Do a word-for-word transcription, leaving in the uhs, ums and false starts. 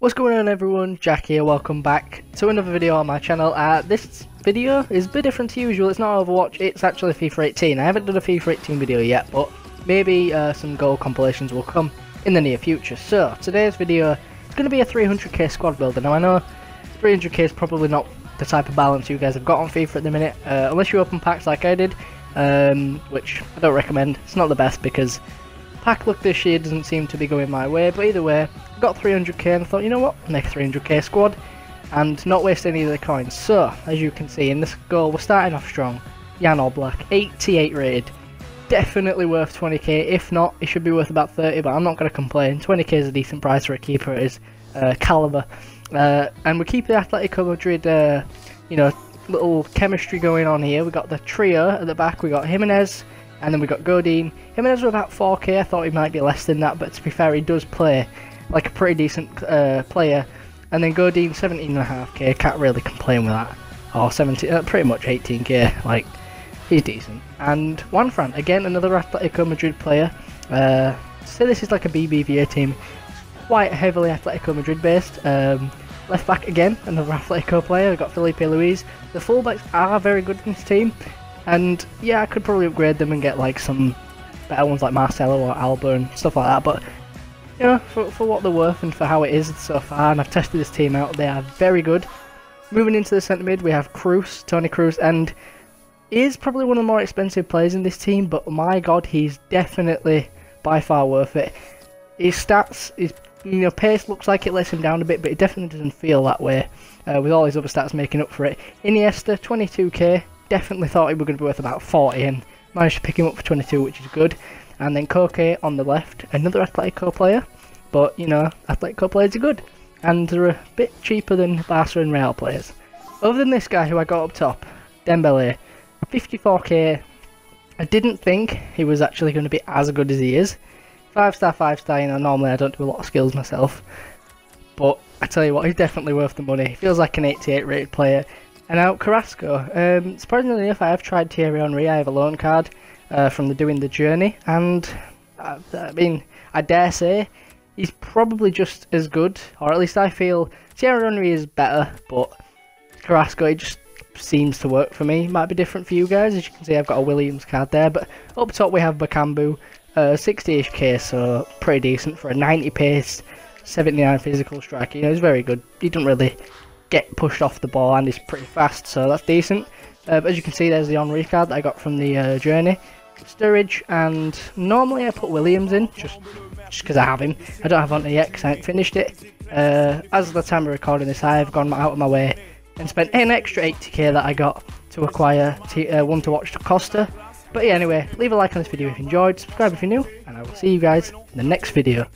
What's going on, everyone? Jack here, welcome back to another video on my channel. Uh, this video is a bit different to usual. It's not Overwatch, it's actually FIFA eighteen. I haven't done a FIFA eighteen video yet, but maybe uh, some goal compilations will come in the near future. So, today's video is going to be a three hundred K squad builder. Now, I know three hundred K is probably not the type of balance you guys have got on FIFA at the minute, uh, unless you open packs like I did, um, which I don't recommend. It's not the best because pack luck this year doesn't seem to be going my way, but either way, got three hundred K and thought, you know what, make three hundred K squad and not waste any of the coins. So, as you can see in this goal, we're starting off strong. Jan Oblak, eighty-eight rated, definitely worth twenty K, if not, it should be worth about thirty, but I'm not going to complain. twenty K is a decent price for a keeper, it is uh, calibre. Uh, and we keep the Atletico Madrid, uh, you know, little chemistry going on here. We got the trio at the back, we got Jimenez, and then we got Godín. Jimenez was about four K, I thought he might be less than that, but to be fair, he does play like a pretty decent uh, player. And then Godín, seventeen point five K, can't really complain with that. Or seventeen, uh, pretty much eighteen K, like, he's decent. And Juanfran, again, another Atletico Madrid player. Uh, so this is like a B B V A team, quite heavily Atletico Madrid based. Um, left back again, another Atletico player, we've got Filipe Luis. The fullbacks are very good in this team. And yeah, I could probably upgrade them and get like some better ones like Marcelo or Alba and stuff like that, but you know, for, for what they're worth and for how it is so far, and I've tested this team out, they are very good. Moving into the centre mid, we have Kroos, Tony Kroos, and he is probably one of the more expensive players in this team, but my god, he's definitely by far worth it. His stats, his you know, pace looks like it lets him down a bit, but it definitely doesn't feel that way, uh, with all his other stats making up for it. Iniesta, twenty-two K. Definitely thought he was going to be worth about forty and managed to pick him up for twenty-two, which is good. And then Koke on the left, another Atletico player, but you know, Atletico players are good and they're a bit cheaper than Barca and Real players. Other than this guy who I got up top, Dembélé, fifty-four K. I didn't think he was actually going to be as good as he is. five star, five star, you know, normally I don't do a lot of skills myself, but I tell you what, he's definitely worth the money. He feels like an eighty-eight rated player. And now Carrasco, um, surprisingly enough, I have tried Thierry Henry. I have a loan card uh, from the Doing the Journey, and I, I mean, I dare say he's probably just as good, or at least I feel Thierry Henry is better, but Carrasco, it just seems to work for me. Might be different for you guys. As you can see, I've got a Williams card there, but up top we have Bakambu, uh, sixty-ish K, so pretty decent for a ninety pace, seventy-nine physical striker. You know, he's very good. He doesn't really get pushed off the ball and he's pretty fast, so that's decent. Uh, but as you can see, there's the Henry card that I got from the uh, Journey. Sturridge, and normally I put Williams in just just because I have him. I don't have Henry yet because I ain't finished it. Uh, as of the time of recording this, I have gone out of my way and spent an extra eighty K that I got to acquire t uh, one to watch to Costa. But yeah, anyway, leave a like on this video if you enjoyed, subscribe if you're new, and I will see you guys in the next video.